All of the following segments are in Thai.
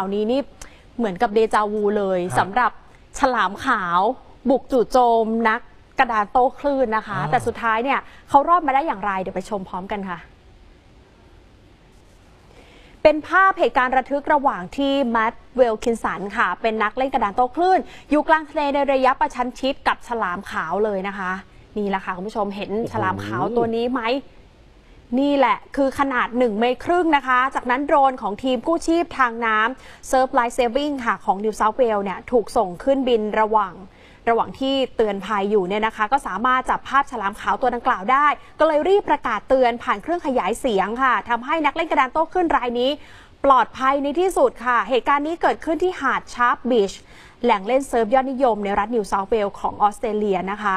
ข่าวนี้นี่เหมือนกับเดจาวูเลยสำหรับฉลามขาวบุกจู่โจมนักกระดานโต้คลื่นนะคะแต่สุดท้ายเนี่ยเขารอดมาได้อย่างไรเดี๋ยวไปชมพร้อมกันค่ะเป็นภาพเหตุการณ์ระทึกระหว่างที่แมตต์เวลคินสันค่ะเป็นนักเล่นกระดานโต้คลื่นอยู่กลางทะเลในระยะประชันชิดกับฉลามขาวเลยนะคะนี่แหละค่ะคุณผู้ชมเห็นฉลามขาวตัวนี้ไหมนี่แหละคือขนาด1 เมตรครึ่งนะคะจากนั้นโดรนของทีมกู้ชีพทางน้ำเซิร์ฟไลท์เซฟวิ่งค่ะของ New South Wales เนี่ยถูกส่งขึ้นบินระหว่างที่เตือนภัยอยู่เนี่ยนะคะก็สามารถจับภาพฉลามขาวตัวดังกล่าวได้ก็เลยรีบประกาศเตือนผ่านเครื่องขยายเสียงค่ะทำให้นักเล่นกระดานโต้คลื่นรายนี้ปลอดภัยในที่สุดค่ะเหตุการณ์นี้เกิดขึ้นที่หาดชาร์ปบีชแหล่งเล่นเซิร์ฟยอดนิยมในรัฐนิวเซาท์เวลส์ของออสเตรเลียนะคะ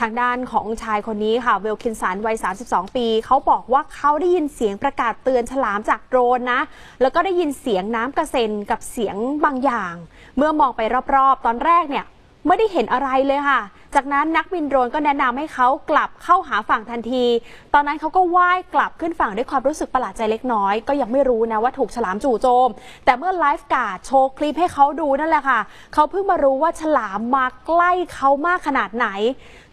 ทางด้านของชายคนนี้ค่ะเวลคินสันวัย32 ปีเขาบอกว่าเขาได้ยินเสียงประกาศเตือนฉลามจากโดรนนะแล้วก็ได้ยินเสียงน้ำกระเซ็นกับเสียงบางอย่างเมื่อมองไปรอบๆตอนแรกเนี่ยไม่ได้เห็นอะไรเลยค่ะจากนั้นนักบินโดรนก็แนะนำให้เขากลับเข้าหาฝั่งทันทีตอนนั้นเขาก็ว่ายกลับขึ้นฝั่งด้วยความรู้สึกประหลาดใจเล็กน้อยก็ยังไม่รู้นะว่าถูกฉลามจู่โจมแต่เมื่อไลฟ์การ์ดโชว์คลิปให้เขาดูนั่นแหละค่ะเขาเพิ่งมารู้ว่าฉลามมาใกล้เขามากขนาดไหน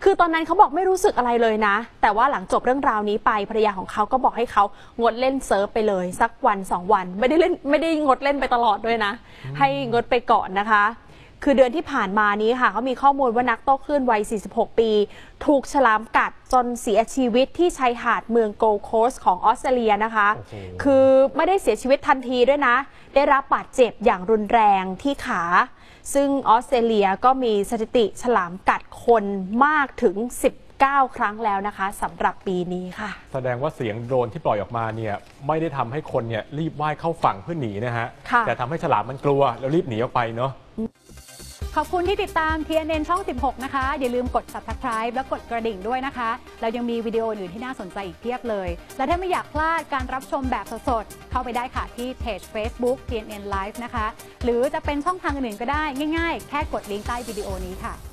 คือตอนนั้นเขาบอกไม่รู้สึกอะไรเลยนะแต่ว่าหลังจบเรื่องราวนี้ไปภรรยาของเขาก็บอกให้เขางดเล่นเซิร์ฟไปเลยสักวัน2วันไม่ได้งดเล่นไปตลอดด้วยนะให้งดไปก่อนนะคะคือเดือนที่ผ่านมานี้ค่ะเขามีข้อมูลว่านักโต้คลื่นวัย46 ปีถูกฉลามกัดจนเสียชีวิตที่ชายหาดเมืองโกลด์โคสต์ของออสเตรเลียนะคะ คือไม่ได้เสียชีวิตทันทีด้วยนะได้รับบาดเจ็บอย่างรุนแรงที่ขาซึ่งออสเตรเลียก็มีสถิติฉลามกัดคนมากถึง19 ครั้งแล้วนะคะสำหรับปีนี้ค่ะแสดงว่าเสียงโดรนที่ปล่อยออกมาเนี่ยไม่ได้ทำให้คนเนี่ยรีบว่ายเข้าฝั่งเพื่อหนีนะฮะแต่ทำให้ฉลามมันกลัวแล้วรีบหนีออกไปเนาะขอบคุณที่ติดตาม TNN ช่อง 16 นะคะอย่าลืมกด Subscribe และกดกระดิ่งด้วยนะคะเรายังมีวิดีโออื่นที่น่าสนใจอีกเพียบเลยและถ้าไม่อยากพลาดการรับชมแบบสดๆเข้าไปได้ค่ะที่เพจ Facebook TNN Live นะคะหรือจะเป็นช่องทางอื่นก็ได้ง่ายๆแค่กดลิงก์ใต้วิดีโอนี้ค่ะ